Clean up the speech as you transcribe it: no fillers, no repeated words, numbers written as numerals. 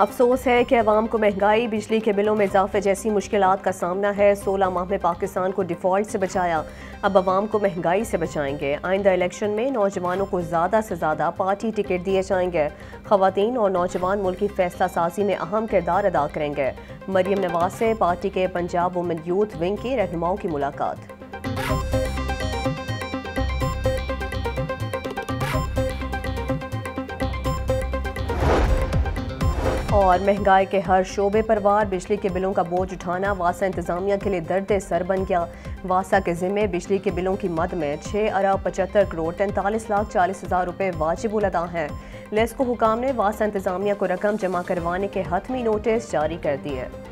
अफसोस है कि आवाम को महंगाई, बिजली के बिलों में इजाफे जैसी मुश्किलात का सामना है। 16 माह में पाकिस्तान को डिफ़ॉल्ट से बचाया, अब आवाम को महंगाई से बचाएंगे। आइंदा इलेक्शन में नौजवानों को ज़्यादा से ज़्यादा पार्टी टिकट दिए जाएंगे। ख़वातीन और नौजवान मुल्की फ़ैसला साजी में अहम किरदार अदा करेंगे। मरियम नवाज़ से पार्टी के पंजाब वुमेन यूथ विंग की रहनुमाओं की मुलाकात। और महंगाई के हर शोबे पर वार, बिजली के बिलों का बोझ उठाना वासा इंतजामिया के लिए दर्द सर बन गया। वासा के जिम्मे बिजली के बिलों की मद में 6,75,43,40,000 रुपये वाजिबुल अदा हैं। लेस्को हुकाम ने वासा इंतजामिया को रकम जमा करवाने के हतमी नोटिस जारी कर दिए।